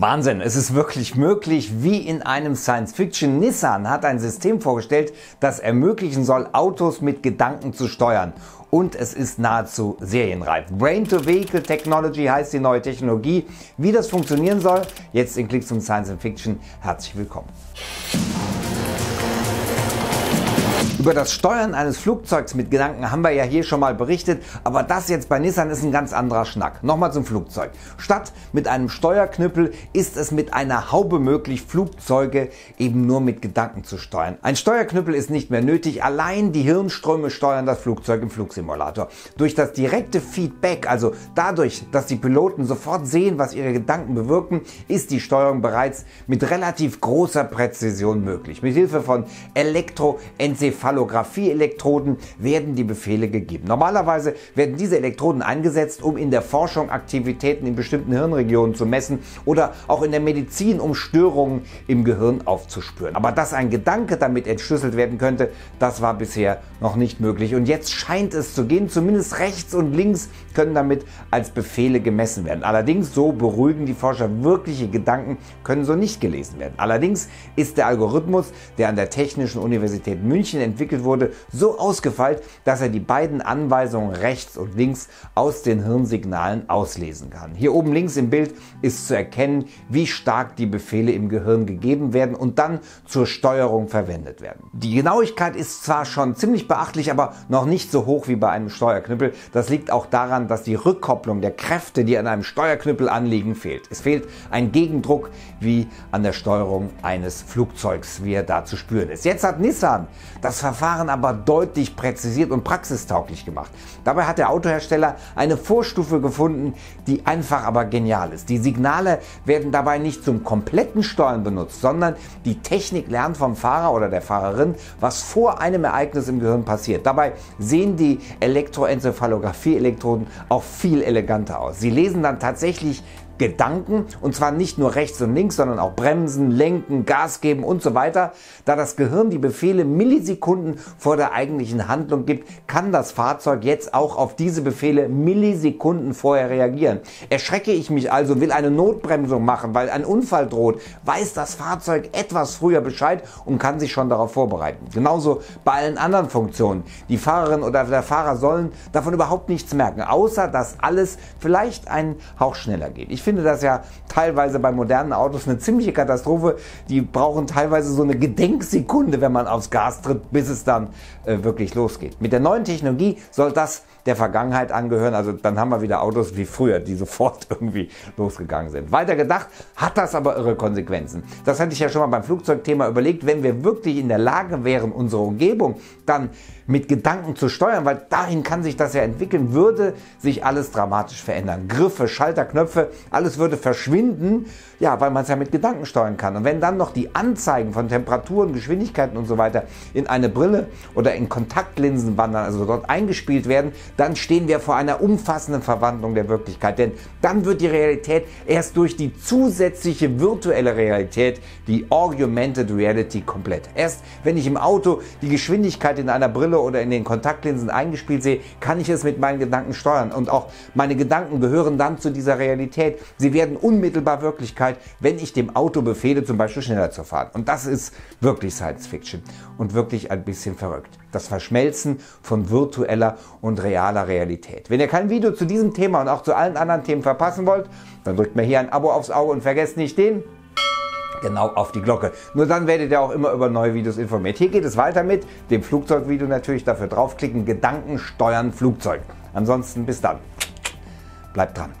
Wahnsinn, es ist wirklich möglich. Wie in einem Science-Fiction, Nissan hat ein System vorgestellt, das ermöglichen soll, Autos mit Gedanken zu steuern. Und es ist nahezu serienreif. Brain-to-Vehicle-Technology heißt die neue Technologie. Wie das funktionieren soll, jetzt in Klicks und Science-Fiction. Herzlich willkommen. Über das Steuern eines Flugzeugs mit Gedanken haben wir ja hier schon mal berichtet, aber das jetzt bei Nissan ist ein ganz anderer Schnack. Nochmal zum Flugzeug. Statt mit einem Steuerknüppel ist es mit einer Haube möglich, Flugzeuge eben nur mit Gedanken zu steuern. Ein Steuerknüppel ist nicht mehr nötig, allein die Hirnströme steuern das Flugzeug im Flugsimulator. Durch das direkte Feedback, also dadurch, dass die Piloten sofort sehen, was ihre Gedanken bewirken, ist die Steuerung bereits mit relativ großer Präzision möglich. Mit Hilfe von Elektroenzephalographie-Elektroden werden die Befehle gegeben. Normalerweise werden diese Elektroden eingesetzt, um in der Forschung Aktivitäten in bestimmten Hirnregionen zu messen oder auch in der Medizin, um Störungen im Gehirn aufzuspüren. Aber dass ein Gedanke damit entschlüsselt werden könnte, das war bisher noch nicht möglich. Und jetzt scheint es zu gehen, zumindest rechts und links können damit als Befehle gemessen werden. Allerdings, so beruhigen die Forscher, wirkliche Gedanken können so nicht gelesen werden. Allerdings ist der Algorithmus, der an der Technischen Universität München entwickelt wurde, so ausgefeilt, dass er die beiden Anweisungen rechts und links aus den Hirnsignalen auslesen kann. Hier oben links im Bild ist zu erkennen, wie stark die Befehle im Gehirn gegeben werden und dann zur Steuerung verwendet werden. Die Genauigkeit ist zwar schon ziemlich beachtlich, aber noch nicht so hoch wie bei einem Steuerknüppel. Das liegt auch daran, dass die Rückkopplung der Kräfte, die an einem Steuerknüppel anliegen, fehlt. Es fehlt ein Gegendruck wie an der Steuerung eines Flugzeugs, wie er da zu spüren ist. Jetzt hat Nissan das Verfahren aber deutlich präzisiert und praxistauglich gemacht. Dabei hat der Autohersteller eine Vorstufe gefunden, die einfach aber genial ist. Die Signale werden dabei nicht zum kompletten Steuern benutzt, sondern die Technik lernt vom Fahrer oder der Fahrerin, was vor einem Ereignis im Gehirn passiert. Dabei sehen die Elektroenzephalographie-Elektroden auch viel eleganter aus. Sie lesen dann tatsächlich Gedanken, und zwar nicht nur rechts und links, sondern auch bremsen, lenken, Gas geben und so weiter. Da das Gehirn die Befehle Millisekunden vor der eigentlichen Handlung gibt, kann das Fahrzeug jetzt auch auf diese Befehle Millisekunden vorher reagieren. Erschrecke ich mich also, will eine Notbremsung machen, weil ein Unfall droht, weiß das Fahrzeug etwas früher Bescheid und kann sich schon darauf vorbereiten. Genauso bei allen anderen Funktionen. Die Fahrerin oder der Fahrer sollen davon überhaupt nichts merken, außer dass alles vielleicht einen Hauch schneller geht. Ich finde das ja teilweise bei modernen Autos eine ziemliche Katastrophe. Die brauchen teilweise so eine Gedenksekunde, wenn man aufs Gas tritt, bis es dann wirklich losgeht. Mit der neuen Technologie soll das der Vergangenheit angehören. Also dann haben wir wieder Autos wie früher, die sofort irgendwie losgegangen sind. Weiter gedacht hat das aber irre Konsequenzen. Das hatte ich ja schon mal beim Flugzeugthema überlegt. Wenn wir wirklich in der Lage wären, unsere Umgebung dann mit Gedanken zu steuern, weil dahin kann sich das ja entwickeln, würde sich alles dramatisch verändern. Griffe, Schalter, Knöpfe, alles würde verschwinden, ja, weil man es ja mit Gedanken steuern kann. Und wenn dann noch die Anzeigen von Temperaturen, Geschwindigkeiten und so weiter in eine Brille oder in Kontaktlinsen wandern, also dort eingespielt werden, dann stehen wir vor einer umfassenden Verwandlung der Wirklichkeit. Denn dann wird die Realität erst durch die zusätzliche virtuelle Realität, die Augmented Reality, komplett. Erst wenn ich im Auto die Geschwindigkeit in einer Brille oder in den Kontaktlinsen eingespielt sehe, kann ich es mit meinen Gedanken steuern. Und auch meine Gedanken gehören dann zu dieser Realität. Sie werden unmittelbar Wirklichkeit, wenn ich dem Auto befehle, zum Beispiel schneller zu fahren. Und das ist wirklich Science Fiction und wirklich ein bisschen verrückt. Das Verschmelzen von virtueller und realer Realität. Wenn ihr kein Video zu diesem Thema und auch zu allen anderen Themen verpassen wollt, dann drückt mir hier ein Abo aufs Auge und vergesst nicht, den genau auf die Glocke. Nur dann werdet ihr auch immer über neue Videos informiert. Hier geht es weiter mit dem Flugzeugvideo natürlich. Dafür draufklicken, Gedanken steuern Flugzeug. Ansonsten bis dann. Bleibt dran.